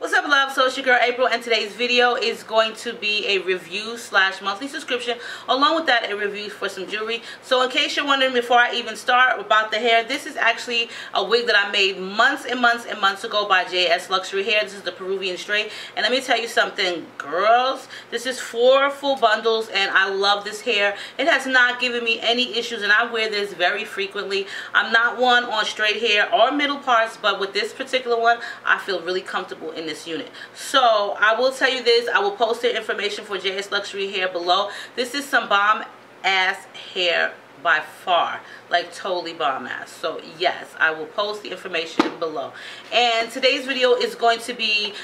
What's up, love? So it's your girl April, and today's video is going to be a review slash monthly subscription, along with that a review for some jewelry. So in case you're wondering before I even start about the hair, this is actually a wig that I made months and months and months ago by JS Luxury Hair. This is the Peruvian straight, and let me tell you something, girls, this is 4 full bundles and I love this hair. It has not given me any issues and I wear this very frequently. I'm not one on straight hair or middle parts, but with this particular one I feel really comfortable in this unit. So I will tell you this, I will post the information for JS Luxury Hair below. This is some bomb ass hair by far, like totally bomb ass. So yes, I will post the information below. And today's video is going to be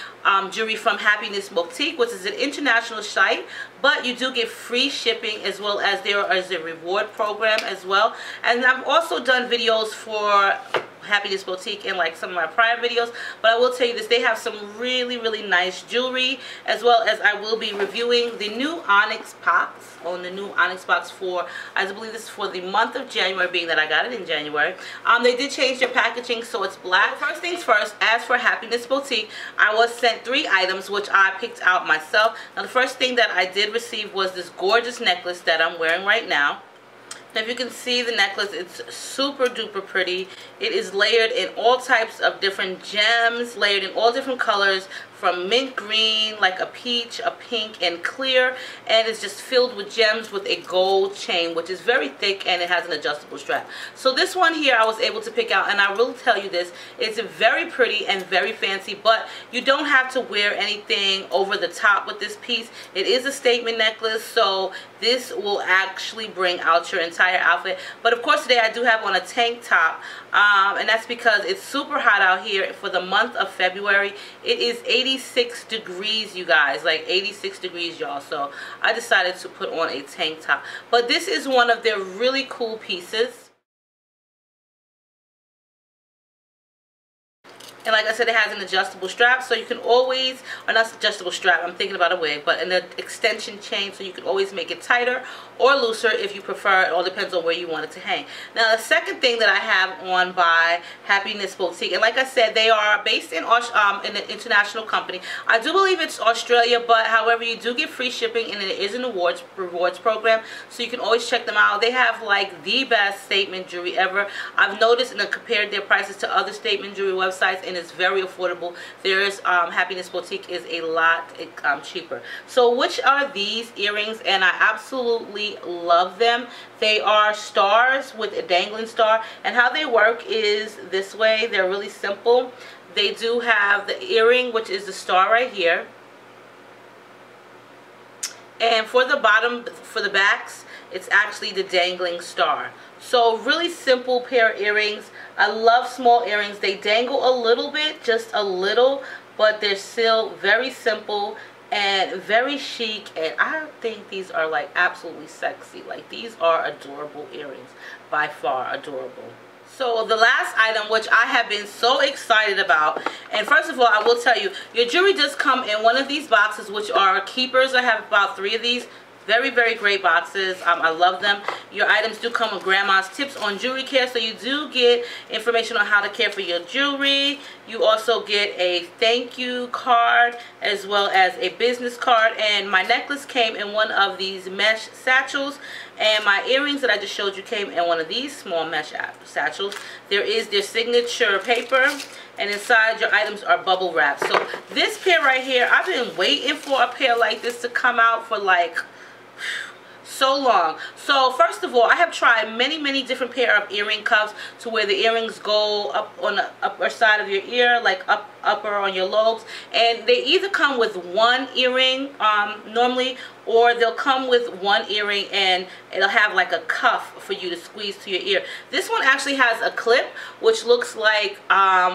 jewelry from Happiness Boutique, which is an international site, but you do get free shipping, as well as there is a reward program as well. And I've also done videos for Happiness Boutique in like some of my prior videos, but I will tell you this, they have some really nice jewelry, as well as I will be reviewing the new Onyx Box for, I believe this is for the month of January, being that I got it in January. They did change their packaging, so it's black. First things first, as for Happiness Boutique, I was sent 3 items which I picked out myself. Now the first thing that I did receive was this gorgeous necklace that I'm wearing right now. Now, if you can see the necklace, it's super duper pretty. It is layered in all types of different gems, layered in all different colors, from mint green, like a peach, a pink, and clear. And it's just filled with gems with a gold chain, which is very thick, and it has an adjustable strap. So this one here I was able to pick out, and I will tell you this, it's very pretty and very fancy, but you don't have to wear anything over the top with this piece. It is a statement necklace, so this will actually bring out your entire outfit. But of course today I do have on a tank top, and that's because it's super hot out here for the month of February. It is 86 degrees, you guys, like 86 degrees, y'all. So I decided to put on a tank top, but this is one of their really cool pieces. And like I said, it has an adjustable strap, so you can always, or not adjustable strap, I'm thinking about a wig, but an extension chain, so you can always make it tighter or looser if you prefer. It all depends on where you want it to hang. Now, the second thing that I have on by Happiness Boutique, and like I said, they are based in an international company. I do believe it's Australia, but however, you do get free shipping, and it is an rewards program, so you can always check them out. They have like the best statement jewelry ever. I've noticed and compared their prices to other statement jewelry websites, and it's very affordable. There's Happiness Boutique is a lot cheaper. So which are these earrings, and I absolutely love them. They are stars with a dangling star, and how they work is this way. They're really simple. They do have the earring, which is the star right here, and for the bottom, for the backs, it's actually the dangling star. So really simple pair of earrings. I love small earrings. They dangle a little bit, just a little, but they're still very simple and very chic, and I think these are like absolutely sexy. Like, these are adorable earrings, by far adorable. So the last item, which I have been so excited about, and first of all, I will tell you, your jewelry does come in one of these boxes, which are keepers. I have about 3 of these. Very great boxes. I love them. Your items do come with grandma's tips on jewelry care, so you do get information on how to care for your jewelry. You also get a thank you card, as well as a business card. And my necklace came in one of these mesh satchels, and my earrings that I just showed you came in one of these small mesh satchels. There is their signature paper, and inside your items are bubble wrap. So this pair right here, I've been waiting for a pair like this to come out for like so long. So first of all, I have tried many different pair of earring cuffs, to where the earrings go up on the upper side of your ear, like upper on your lobes, and they either come with one earring normally, or they'll come with one earring and it'll have like a cuff for you to squeeze to your ear. This one actually has a clip, which looks like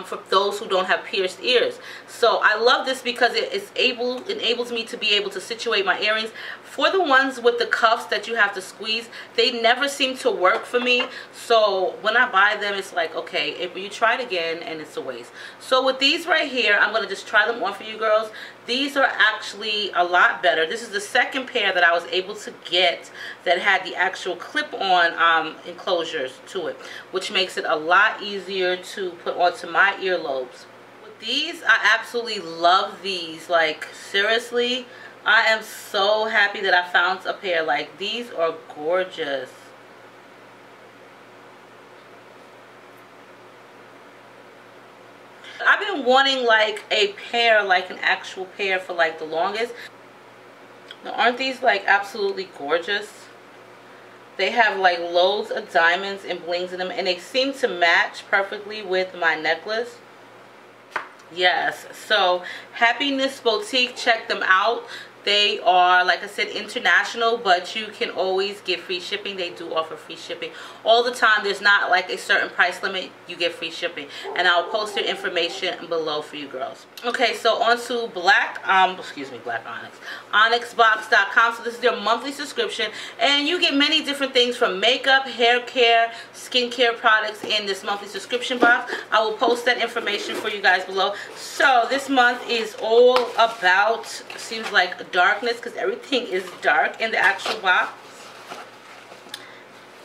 for those who don't have pierced ears. So I love this because it is enables me to be able to situate my earrings. For the ones with the cuffs that you have to squeeze, they never seem to work for me. So when I buy them, it's like, okay, if you try it again, and it's a waste. So with these right here, I'm gonna just try them on for you girls. These are actually a lot better. This is the second pair that I was able to get that had the actual clip-on enclosures to it, which makes it a lot easier to put onto my earlobes. With these, I absolutely love these. Like, seriously, I am so happy that I found a pair. Like, these are gorgeous. I've been wanting like a pair, like an actual pair, for like the longest. Now, aren't these like absolutely gorgeous? They have like loads of diamonds and blings in them, and they seem to match perfectly with my necklace. Yes, so Happiness Boutique, check them out. They are, like I said, international, but you can always get free shipping. They do offer free shipping all the time. There's not like a certain price limit. You get free shipping. And I'll post their information below for you girls. Okay, so on to Black Onyx. Onyxbox.com. So this is their monthly subscription. And you get many different things from makeup, hair care, skincare products in this monthly subscription box. I will post that information for you guys below. So this month is all about, seems like, darkness, because everything is dark in the actual box.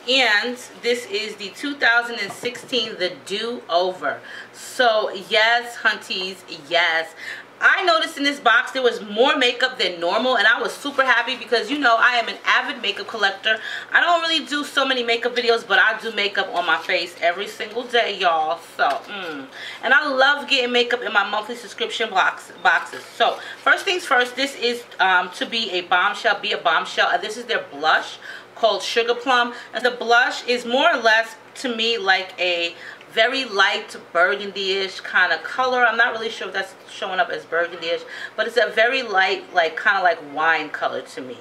And this is the 2016 The Do Over. So yes, hunties, yes, I noticed in this box there was more makeup than normal, and I was super happy because, you know, I am an avid makeup collector. I don't really do so many makeup videos, but I do makeup on my face every single day, y'all. So, and I love getting makeup in my monthly subscription boxes. So, first things first, this is to Be a Bombshell. And this is their blush called Sugar Plum. And the blush is more or less, to me, like a very light burgundy-ish kind of color. I'm not really sure if that's showing up as burgundy-ish, but it's a very light, like kind of like wine color to me.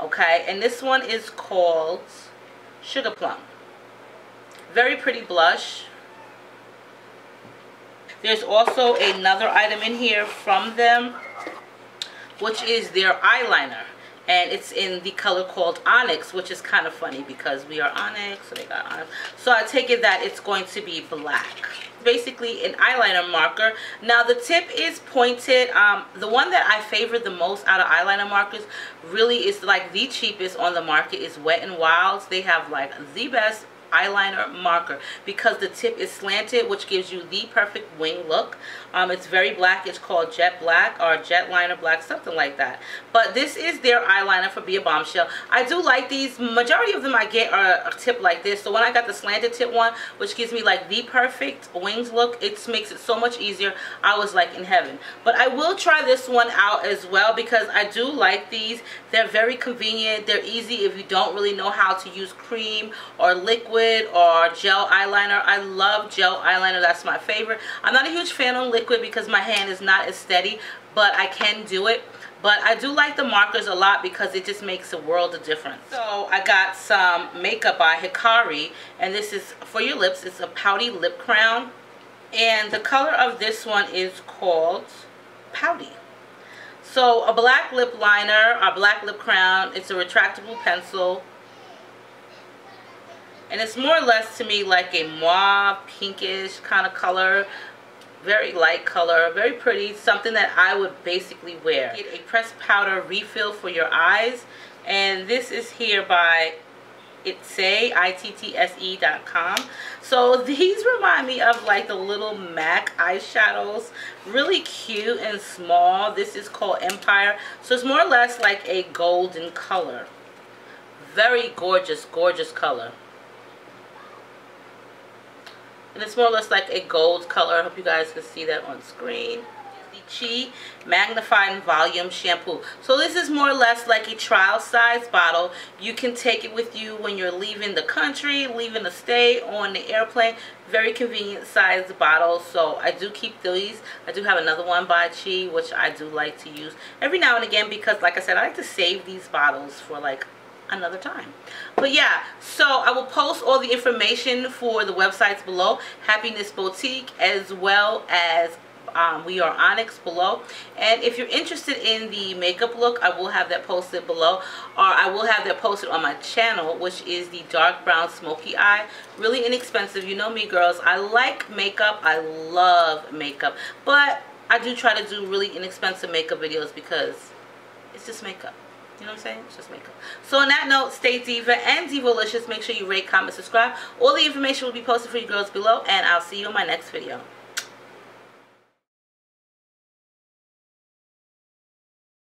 Okay, and this one is called Sugar Plum. Very pretty blush. There's also another item in here from them, which is their eyeliner. And it's in the color called Onyx, which is kind of funny because we are Onyx, so they got Onyx. So I take it that it's going to be black. Basically an eyeliner marker. Now the tip is pointed. The one that I favor the most out of eyeliner markers really is like the cheapest on the market is Wet n Wild. They have like the best eyeliner marker because the tip is slanted, which gives you the perfect wing look. It's very black. It's called Jet Black or Jet Liner Black, something like that. But this is their eyeliner for Be a Bombshell. I do like these. Majority of them I get are a tip like this. So when I got the slanted tip one, which gives me like the perfect wings look, it makes it so much easier. I was like in heaven. But I will try this one out as well because I do like these. They're very convenient. They're easy if you don't really know how to use cream or liquid or gel eyeliner. I love gel eyeliner. That's my favorite. I'm not a huge fan on liquid because my hand is not as steady, but I can do it. But I do like the markers a lot because it just makes a world of difference. So I got some makeup by Hikari, and this is for your lips. It's a pouty lip crown, and the color of this one is called Pouty. So a black lip liner, a black lip crown. It's a retractable pencil. And it's more or less to me like a mauve, pinkish kind of color. Very light color, very pretty. Something that I would basically wear. Get a pressed powder refill for your eyes. And this is here by Itse, ITTSE.com. So these remind me of like the little MAC eyeshadows. Really cute and small. This is called Empire. So it's more or less like a golden color. Very gorgeous, gorgeous color. And it's more or less like a gold color. I hope you guys can see that on screen. The Chi Magnifying Volume Shampoo. So this is more or less like a trial size bottle. You can take it with you when you're leaving the country, leaving the state, on the airplane. Very convenient sized bottle. So I do keep these. I do have another one by Chi, which I do like to use every now and again because, like I said, I like to save these bottles for like another time. But yeah, so I will post all the information for the websites below, Happiness Boutique as well as We Are Onyx below. And if you're interested in the makeup look, I will have that posted below, or I will have that posted on my channel, which is the dark brown smoky eye. Really inexpensive. You know me girls, I like makeup, I love makeup, but I do try to do really inexpensive makeup videos because it's just makeup. You know what I'm saying? It's just makeup. So on that note, stay diva and divalicious. Make sure you rate, comment, subscribe. All the information will be posted for you girls below, and I'll see you in my next video.